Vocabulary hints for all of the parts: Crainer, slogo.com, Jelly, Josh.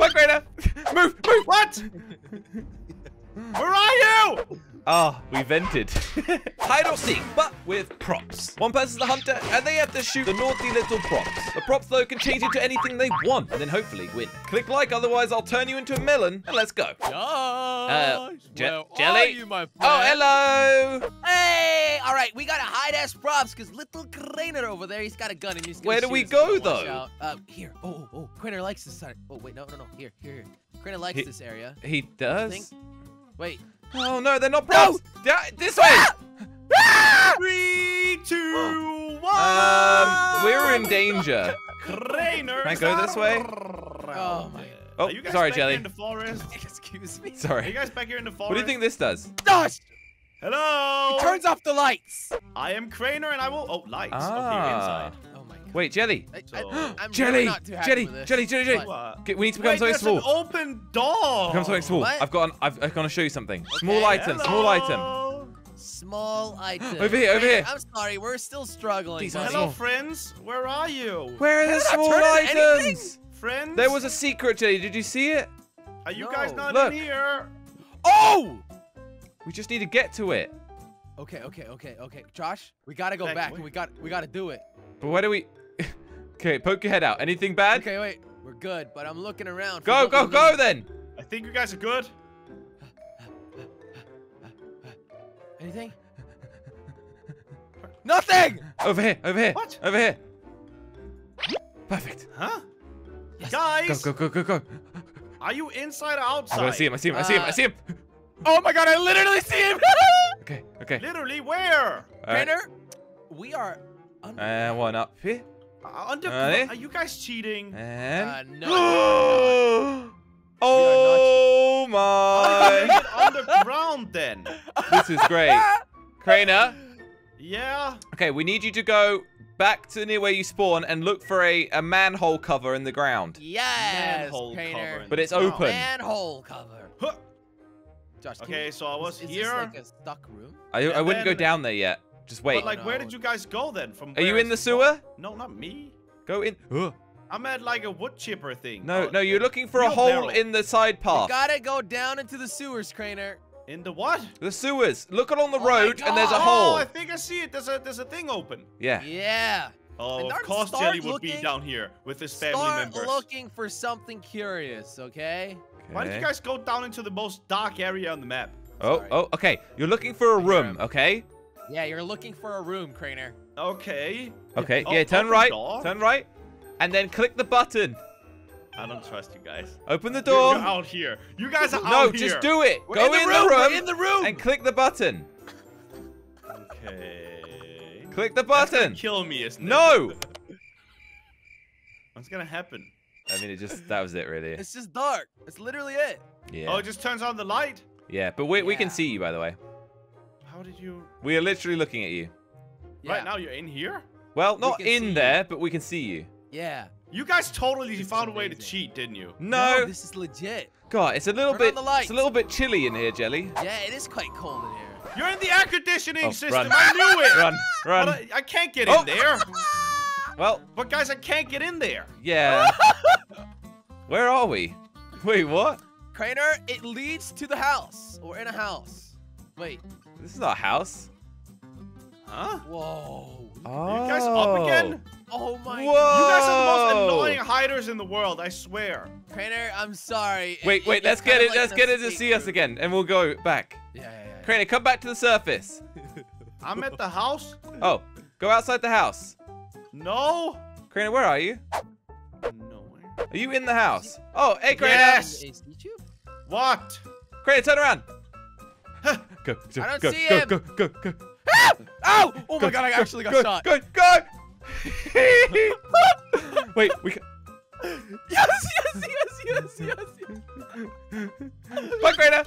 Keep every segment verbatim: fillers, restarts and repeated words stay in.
Bye, Crainer. Move, move. What? Where are you? Ah, we vented. Hide or seek, but with props. One person's the hunter, and they have to shoot the naughty little props. The props, though, can change into anything they want, and then hopefully win. Click like, otherwise I'll turn you into a melon, and let's go. Josh, uh, je where Jelly? Are you, my friend? Oh, hello. Hey, all right, we gotta hide as props, because little Crainer over there, he's got a gun, and he's gonna Where do we go, though? Uh, here. Oh, oh, Crainer likes this side. Oh, wait, no, no, no. Here, here, here. Crainer likes he, this area. He does? Wait. Oh no, they're not props! No. This way! Ah! Ah! Three, two, one! Um, we're in danger. Crainer! Can I go this way? Oh my. Oh, Are you guys sorry, back Jelly. Here in the forest? Excuse me. Sorry. Are you guys back here in the forest? What do you think this does? Dosh! Hello! It turns off the lights. I am Crainer, and I will. Oh, lights! Ah. Up here inside. Wait, Jelly! I, I, I'm Jelly! Not too happy Jelly! With this. Jelly! Jelly! Jelly! Jelly! We need to become Wait, something small. An open door. Become something small. What? I've got. An, I've, I've got to show you something. Okay. Small item. Hello. Small item. Small item. Over here! Over here! I'm sorry. We're still struggling. These Hello, small. friends. Where are you? Where are the small items? Friends. There was a secret, Jelly. Did you see it? Are you no. guys not Look. in here? Oh! We just need to get to it. Okay. Okay. Okay. Okay. Josh, we gotta go Thank back. We got. We gotta do it. But where do we? Okay, poke your head out. Anything bad? Okay, wait. We're good, but I'm looking around. Go, go, go then. I think you guys are good. Anything? Nothing! Over here, over here. What? Over here. Perfect. Huh? Yes. Guys! Go, go, go, go, go. Are you inside or outside? Oh, I see him, I see him, I see him, uh, I see him. Oh my god, I literally see him! Okay, okay. Literally where? Crainer, we are under. And one up here. Uh, under uh, are you guys cheating? And uh, no. no oh my! On the ground, then. This is great, Crainer. Yeah. Okay, we need you to go back to near where you spawn and look for a, a manhole cover in the ground. Yes, manhole cover. But it's open. Manhole cover. Huh. Josh, okay, we, so I was is here. This like a stuck room? I I wouldn't go down there yet. Just wait. But like, oh, no. where did you guys go then? From Are you in the sewer? No, not me. Go in. Ugh. I'm at like a wood chipper thing. No, oh, no, you're looking for a hole barrel. in the side path. You gotta go down into the sewers, Crainer. In the what? The sewers. Look along the oh road, and there's a hole. Oh, I think I see it. There's a there's a thing open. Yeah. Yeah. Oh, and of course, Jelly would looking, be down here with his family start members. Start looking for something curious, okay? okay? Why did you guys go down into the most dark area on the map? Oh, Sorry. oh, okay. You're looking for a room, okay? Yeah, you're looking for a room, Crainer. Okay. Okay, yeah, oh, turn right. Door? Turn right. And then click the button. I don't trust you guys. Open the door. You're out here. You guys are no, out here. No, just do it. We're Go in, the, in room. the room. We're in the room. And click the button. Okay. Click the button. That's gonna kill me, isn't it? No. What's going to happen? I mean, it just, that was it, really. It's just dark. It's literally it. Yeah. Oh, it just turns on the light? Yeah, but we, yeah. we can see you, by the way. How did you... We are literally looking at you. Yeah. Right now you're in here? Well, not we in there, you. but we can see you. Yeah. You guys totally this found a way to cheat, didn't you? No. no. This is legit. God, it's a little Turn bit it's a little bit chilly in here, Jelly. Yeah, it is quite cold in here. You're in the air conditioning oh, system. Run. I knew it. Run, run. But I, I can't get oh. in there. Well. But guys, I can't get in there. Yeah. Where are we? Wait, what? Crainer, it leads to the house. We're in a house. Wait. This is not a house. Huh? Whoa. Oh. Are you guys up again? Oh my Whoa. God. You guys are the most annoying hiders in the world, I swear. Crainer, I'm sorry. Wait, it, wait, it let's get it. Like let's get it to see us again, and we'll go back. Yeah, yeah, yeah. Crainer, come back to the surface. I'm at the house. Oh, go outside the house. No. Crainer, where are you? Nowhere. Are you in the house? Oh, hey, Crainer. What? Crainer, turn around. Go, go, I don't go, see go, him. Go, go, go, go. Ah! Ow! Oh go, my god, I go, actually got go, shot. Go, go, go. Wait, we can... Yes, yes, yes, yes, yes, yes. Bye, Crainer.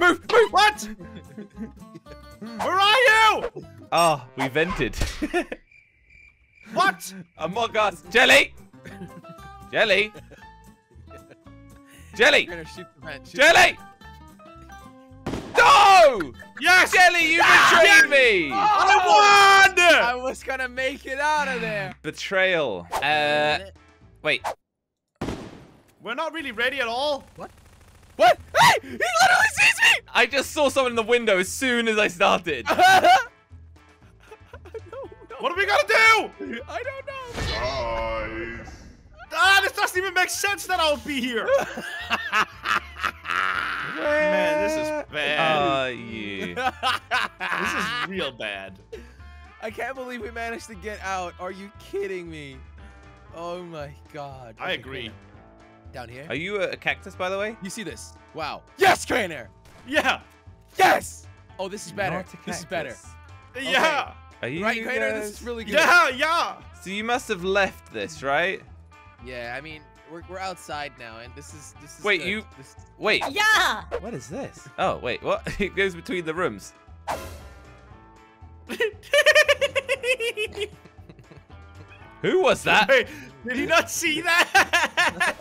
Move, move. What? Where are you? Ah, oh, we vented. What? Among Us. Jelly. Jelly. Jelly. Shoot the man, shoot Jelly. No! Yes! Jelly, you betrayed ah, me! Oh, I won! I was gonna make it out of there. Betrayal. Uh, wait. We're not really ready at all. What? What? Hey! He literally sees me! I just saw someone in the window as soon as I started. no, no. What are we gonna do? I don't know. Guys. Ah, this doesn't even make sense that I'll be here. Man, this is bad. Uh, yeah. This is real bad. I can't believe we managed to get out. Are you kidding me? Oh my god. I agree. Crainer. Down here? Are you a cactus, by the way? You see this? Wow. Yes, Crainer! Yeah! Yes! Oh, this is better. This is better. Yeah! Okay. Are you right, Crainer? This is really good. Yeah, yeah! So you must have left this, right? Yeah, I mean, we're, we're outside now, and this is... This is wait, the, you... This... Wait. Yeah! What is this? Oh, wait, what? It goes between the rooms. Who was that? Wait, did he not see that?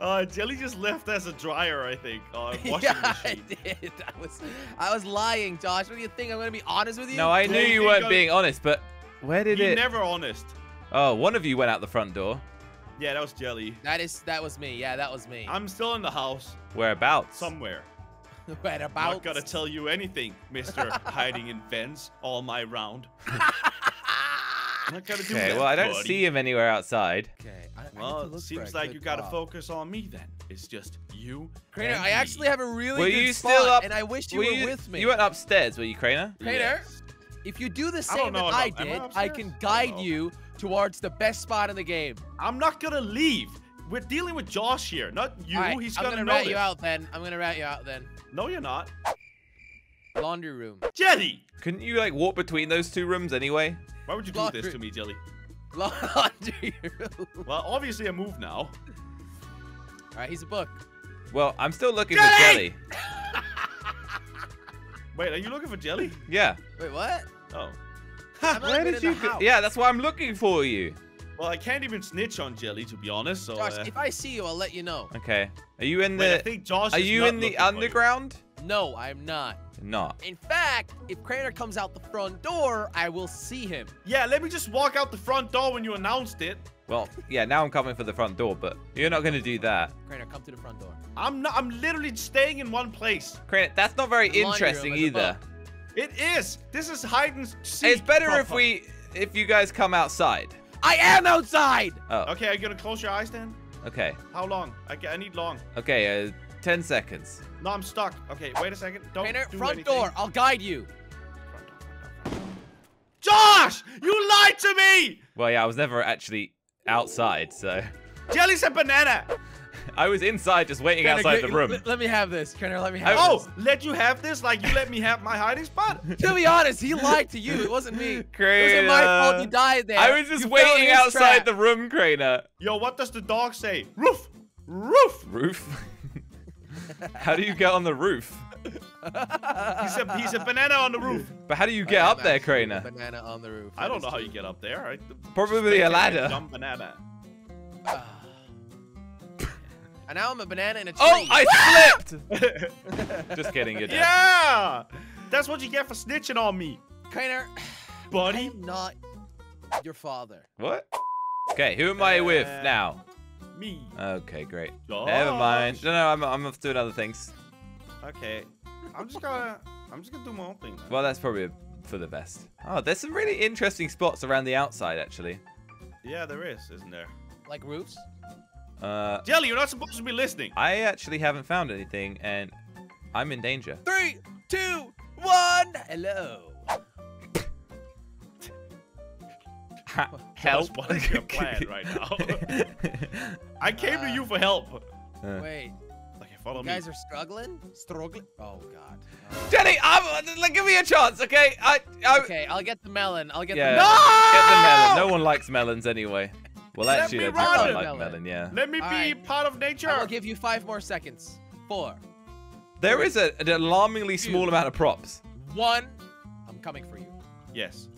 uh, Jelly just left as a dryer, I think. Oh, I'm washing yeah, machine. I did. I was, I was lying, Josh. What do you think? I'm gonna be honest with you. No, I knew you weren't being honest, but where did You're it? Never honest. Oh, one of you went out the front door. Yeah, that was Jelly. That is, that was me. Yeah, that was me. I'm still in the house. Whereabouts? Somewhere. I'm not gonna tell you anything, Mister Hiding in Vents all my round. I'm not gonna do okay, that, well, I don't buddy. see him anywhere outside. Okay, I, well, I need to look seems like you job. gotta focus on me then. It's just you. Crainer, I actually have a really were good you spot, still up, and I wish you were, were you, with me. You went upstairs, were you, Crainer? Crainer, yes. If you do the same that I, I did, I, I can guide I you towards the best spot in the game. I'm not gonna leave. We're dealing with Josh here, not you. Right, He's gonna, gonna know I'm gonna rat you out then. I'm gonna rat you out then. No, you're not. Laundry room. Jelly! Couldn't you like walk between those two rooms anyway? Why would you Laundry. do this to me, Jelly? Laundry room. Well, obviously I move now. All right, he's a book. Well, I'm still looking Jelly! for Jelly. Wait, are you looking for Jelly? Yeah. Wait, what? Oh. Where did you? Yeah, that's why I'm looking for you. Well, I can't even snitch on Jelly, to be honest. So, Josh, uh... if I see you, I'll let you know. Okay. Are you in the? Wait, I think Josh Are is you in the underground? No, I'm not. Not. In fact, if Crainer comes out the front door, I will see him. Yeah, let me just walk out the front door when you announced it. Well, yeah, now I'm coming for the front door, but you're not gonna do that. Crainer, come to the front door. I'm not. I'm literally staying in one place. Crainer, that's not very interesting either. It is. This is hide and seek. It's better if we, if you guys come outside. I am outside! Oh. Okay, are you gonna close your eyes then? Okay. How long? I, I need long. Okay, uh, ten seconds. No, I'm stuck. Okay, wait a second. Don't Crainer, do front anything. door. I'll guide you. Front door, front door. Josh! You lied to me! Well, yeah, I was never actually outside, so... Jelly's a banana! I was inside just waiting Crainer, outside the room. Let me have this, Crainer, let me have I, this. Oh, let you have this? Like you let me have my hiding spot? To be honest, he lied to you. It wasn't me. Crainer. It wasn't my fault you died there. I was just you waiting outside trap. the room, Crainer. Yo, what does the dog say? Roof! Roof! Roof? How do you get on the roof? he's, a, he's a banana on the roof. But how do you get up there, Crainer? Banana on the roof. I don't know how you get up there. Right? Probably a ladder. Dumb banana. And now I'm a banana in a tree. Oh, I slipped! Just kidding, you're dead. Yeah! That's what you get for snitching on me. Crainer, buddy. I'm not your father. What? Okay, who am uh, I with now? Me. Okay, great. Gosh. Never mind. No, no, I'm, I'm off to another things. Okay. I'm just gonna, I'm just gonna do my own thing. Now. Well, that's probably for the best. Oh, there's some really interesting spots around the outside, actually. Yeah, there is, isn't there? Like roofs? Uh, Jelly, you're not supposed to be listening. I actually haven't found anything, and I'm in danger. Three, two, one. Hello. Help. That's what is your plan right now? I came uh, to you for help. Uh, Wait. Okay, follow me. You guys me. are struggling? Struggling? Oh, God. Oh. Jelly, I'm, like, give me a chance, okay? I, I, okay, I'll get the melon. I'll get yeah, the melon. No! Get the melon. No one likes melons anyway. Well, Let actually, I don't like melon. melon, yeah. Let me All be right. part of nature. I'll give you five more seconds. Four. There three, is a, an alarmingly two, small amount of props. One. I'm coming for you. Yes.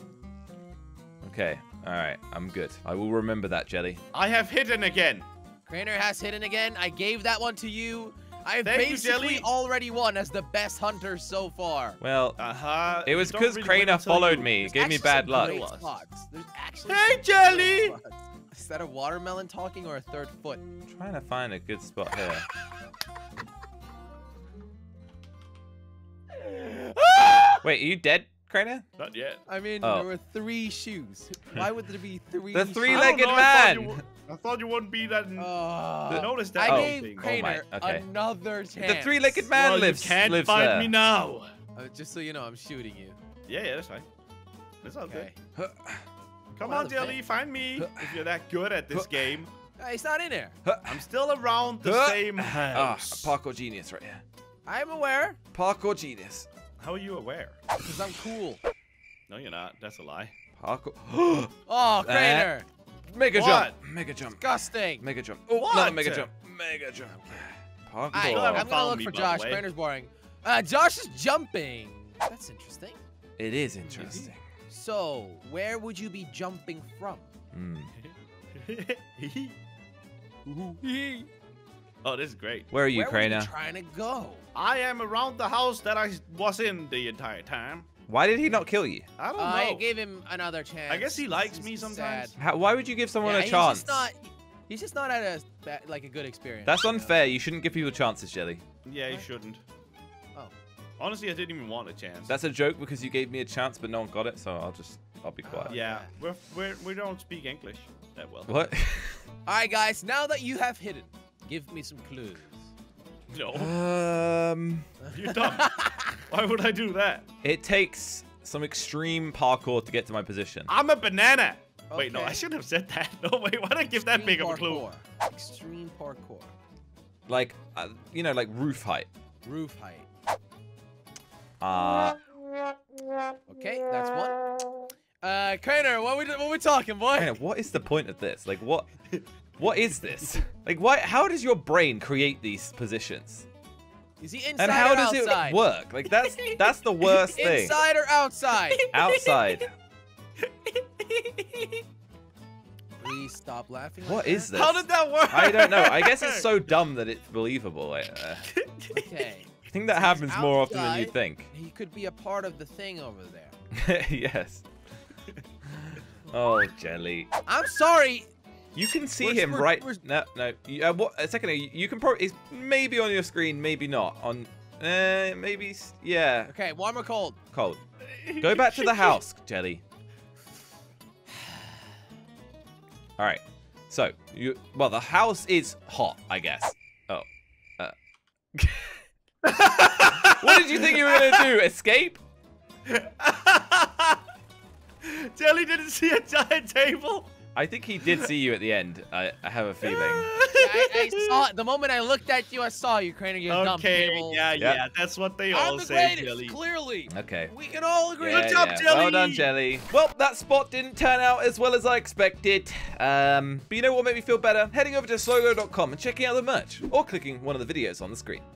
Okay. All right. I'm good. I will remember that, Jelly. I have hidden again. Crainer has hidden again. I gave that one to you. I've basically you, already won as the best hunter so far. Well, uh-huh. it was because really Crainer followed you. me. It gave me bad luck. There's actually hey, Jelly! Spots. Is that a watermelon talking or a third foot? I'm trying to find a good spot here. Wait, are you dead, Crainer? Not yet. I mean, oh. There were three shoes. Why would there be three shoes? The three-legged man! I thought, I thought you wouldn't be that... Uh, notice that. I gave oh, Crainer oh okay. another chance. The three-legged man well, lives, you can't lives find there. me now. Uh, just so you know, I'm shooting you. Yeah, yeah, that's fine. That's okay. okay. Come well, on, Jelly, find me if you're that good at this game. It's not in there. I'm still around the same house. Oh, parkour genius right here. I'm aware. Parkour genius. How are you aware? Because I'm cool. No, you're not. That's a lie. Parkour. Oh, Crainer. Mega jump. Mega jump. Disgusting. Mega jump. Oh, what? No, mega jump. Mega jump. Parkour. I, I'm going to look me, for Josh. Crainer's boring. Uh, Josh is jumping. That's interesting. It is interesting. So, where would you be jumping from? Mm. Oh, this is great. Where are you, Crainer? Where are you trying to go? I am around the house that I was in the entire time. Why did he not kill you? I don't uh, know. I gave him another chance. I guess he likes he's me sometimes. How, why would you give someone yeah, a he's chance? Just not, he's just not at a, like a good experience. That's unfair. You, know? You shouldn't give people chances, Jelly. Yeah, you shouldn't. Honestly, I didn't even want a chance. That's a joke because you gave me a chance, but no one got it, so I'll just, I'll be quiet. Yeah, we're, we're, we don't speak English that well. What? All right, guys, now that you have hidden, give me some clues. No. Um. You're dumb. Why would I do that? It takes some extreme parkour to get to my position. I'm a banana. Okay. Wait, no, I shouldn't have said that. No, wait, why did I give that big of a clue? Extreme parkour. Like, uh, you know, like roof height. Roof height. Uh, okay, that's one. Uh, Crainer, what are we what are we talking, boy? Crainer, what is the point of this? Like, what, what is this? Like, why? How does your brain create these positions? Is he inside or outside? And how does it work? Like, that's that's the worst thing. Inside or outside? Outside. Please stop laughing. What like is that? this? How did that work? I don't know. I guess it's so dumb that it's believable. Uh, okay. I think that so happens outside, more often than you think. He could be a part of the thing over there. Yes. Oh, Jelly. I'm sorry. You can see where's, him where's, right. Where's... No, no. You, uh, what? A second. You, you can probably. It's maybe on your screen, maybe not. On. Uh, maybe. Yeah. Okay. Warm or cold? Cold. Go back to the house, Jelly. All right. So you. Well, the house is hot, I guess. Oh. Uh. What did you think you were gonna do? Escape? Jelly didn't see a giant table. I think he did see you at the end. I, I have a feeling. Yeah, I, I saw it. The moment I looked at you, I saw you, Crainer. You okay, dumb table. Yeah, yep. yeah, that's what they I'm all the say, greatest, Jelly. Clearly. Okay. We can all agree. Yeah, Good job, yeah. Jelly. Well done, Jelly. Well, that spot didn't turn out as well as I expected. Um, but you know what made me feel better? Heading over to slogo dot com and checking out the merch, or clicking one of the videos on the screen.